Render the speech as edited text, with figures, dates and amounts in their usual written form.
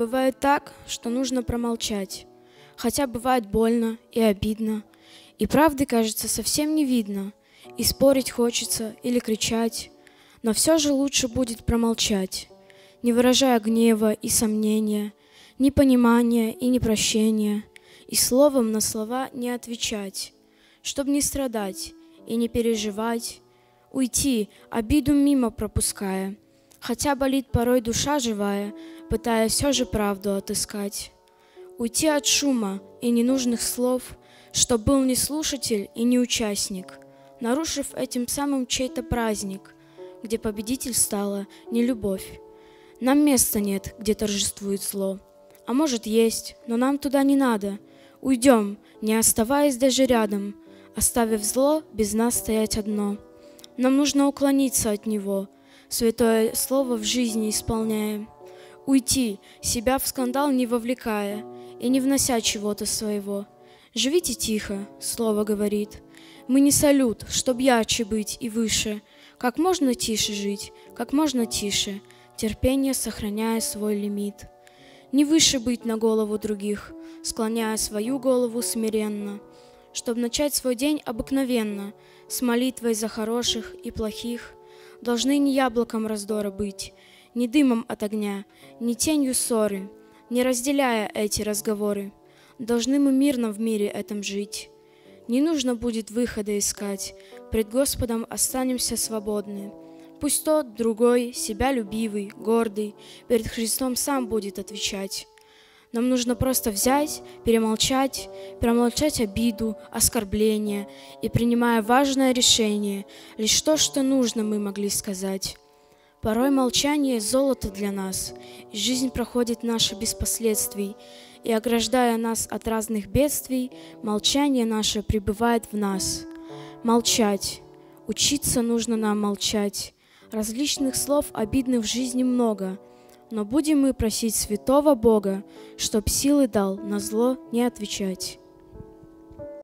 Бывает так, что нужно промолчать, хотя бывает больно и обидно, и правды, кажется, совсем не видно, и спорить хочется или кричать, но все же лучше будет промолчать, не выражая гнева и сомнения, непонимания и непрощения, и словом на слова не отвечать, чтобы не страдать и не переживать, уйти, обиду мимо пропуская, хотя болит порой душа живая, пытаясь все же правду отыскать. Уйти от шума и ненужных слов, чтоб был не слушатель и не участник, нарушив этим самым чей-то праздник, где победитель стала не любовь. Нам места нет, где торжествует зло. А может, есть, но нам туда не надо. Уйдем, не оставаясь даже рядом, оставив зло без нас стоять одно. Нам нужно уклониться от него, святое слово в жизни исполняя, уйти, себя в скандал не вовлекая и не внося чего-то своего. «Живите тихо», — слово говорит, «мы не салют, чтоб ярче быть и выше, как можно тише жить, как можно тише, терпение сохраняя свой лимит. Не выше быть на голову других, склоняя свою голову смиренно, чтоб начать свой день обыкновенно, с молитвой за хороших и плохих. Должны не яблоком раздора быть, не дымом от огня, не тенью ссоры, не разделяя эти разговоры. Должны мы мирно в мире этом жить. Не нужно будет выхода искать, пред Господом останемся свободны. Пусть тот, другой, себя любивый, гордый, перед Христом сам будет отвечать. Нам нужно просто взять, промолчать обиду, оскорбление и, принимая важное решение, лишь то, что нужно, мы могли сказать. Порой молчание – золото для нас, и жизнь проходит наша без последствий, и, ограждая нас от разных бедствий, молчание наше пребывает в нас. Молчать. Учиться нужно нам молчать. Различных слов обидных в жизни много, но будем мы просить святого Бога, чтоб силы дал на зло не отвечать.